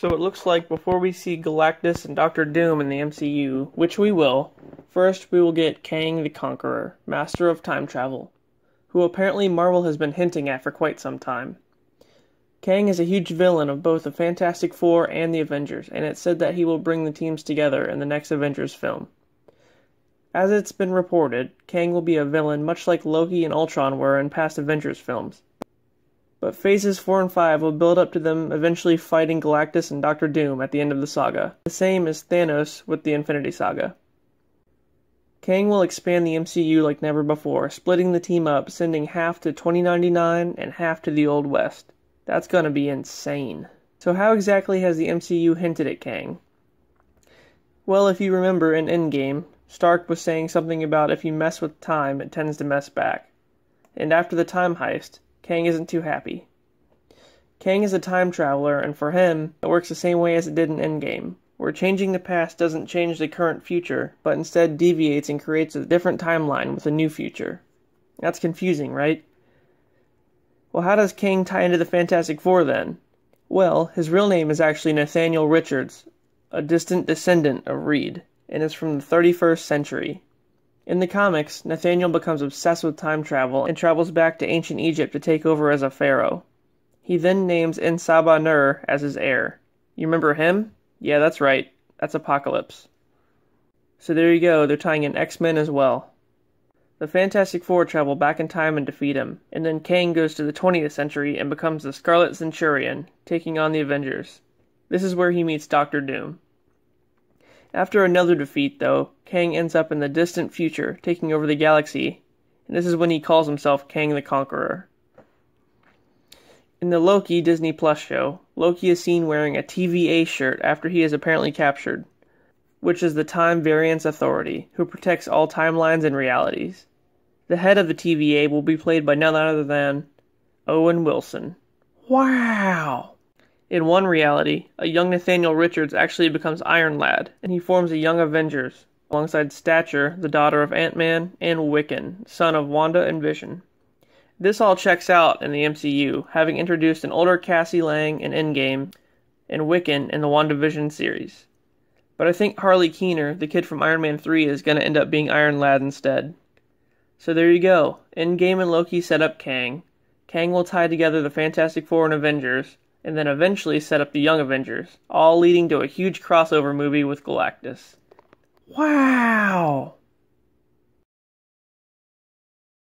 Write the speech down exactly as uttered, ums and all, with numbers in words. So it looks like before we see Galactus and Doctor Doom in the M C U, which we will, first we will get Kang the Conqueror, master of time travel, who apparently Marvel has been hinting at for quite some time. Kang is a huge villain of both the Fantastic Four and the Avengers, and it's said that he will bring the teams together in the next Avengers film. As it's been reported, Kang will be a villain much like Loki and Ultron were in past Avengers films. But phases four and five will build up to them eventually fighting Galactus and Doctor Doom at the end of the saga, the same as Thanos with the Infinity Saga. Kang will expand the M C U like never before, splitting the team up, sending half to twenty ninety-nine and half to the Old West. That's gonna be insane. So how exactly has the M C U hinted at Kang? Well, if you remember in Endgame, Stark was saying something about if you mess with time, it tends to mess back. And after the time heist, Kang isn't too happy. Kang is a time traveler, and for him, it works the same way as it did in Endgame, where changing the past doesn't change the current future, but instead deviates and creates a different timeline with a new future. That's confusing, right? Well, how does Kang tie into the Fantastic Four, then? Well, his real name is actually Nathaniel Richards, a distant descendant of Reed, and is from the thirty-first century. In the comics, Nathaniel becomes obsessed with time travel and travels back to ancient Egypt to take over as a pharaoh. He then names En Sabah Nur as his heir. You remember him? Yeah, that's right. That's Apocalypse. So there you go, they're tying in X-Men as well. The Fantastic Four travel back in time and defeat him, and then Kang goes to the twentieth century and becomes the Scarlet Centurion, taking on the Avengers. This is where he meets Doctor Doom. After another defeat, though, Kang ends up in the distant future, taking over the galaxy, and this is when he calls himself Kang the Conqueror. In the Loki Disney Plus show, Loki is seen wearing a T V A shirt after he is apparently captured, which is the Time Variance Authority, who protects all timelines and realities. The head of the T V A will be played by none other than Owen Wilson. Wow! In one reality, a young Nathaniel Richards actually becomes Iron Lad, and he forms a Young Avengers, alongside Stature, the daughter of Ant-Man, and Wiccan, son of Wanda and Vision. This all checks out in the M C U, having introduced an older Cassie Lang in Endgame, and Wiccan in the WandaVision series. But I think Harley Keener, the kid from Iron Man three, is going to end up being Iron Lad instead. So there you go, Endgame and Loki set up Kang. Kang will tie together the Fantastic Four and Avengers, and then eventually set up the Young Avengers, all leading to a huge crossover movie with Galactus. Wow!